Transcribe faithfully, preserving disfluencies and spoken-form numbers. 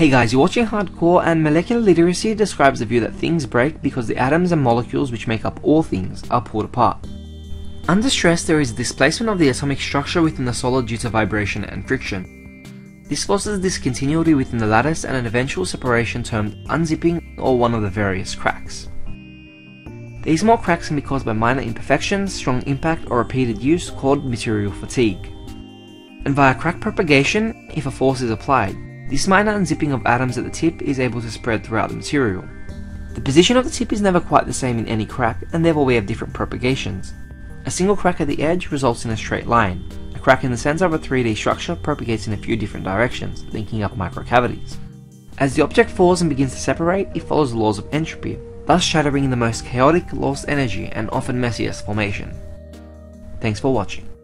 Hey guys, you're watching Hardcore, and molecular literacy describes the view that things break because the atoms and molecules which make up all things are pulled apart. Under stress, there is displacement of the atomic structure within the solid due to vibration and friction. This causes discontinuity within the lattice and an eventual separation termed unzipping or one of the various cracks. These more cracks can be caused by minor imperfections, strong impact or repeated use called material fatigue. And via crack propagation, if a force is applied, this minor unzipping of atoms at the tip is able to spread throughout the material. The position of the tip is never quite the same in any crack, and therefore we have different propagations. A single crack at the edge results in a straight line. A crack in the center of a three D structure propagates in a few different directions, linking up microcavities. As the object falls and begins to separate, it follows the laws of entropy, thus shattering the most chaotic, lost energy, and often messiest formation. Thanks for watching.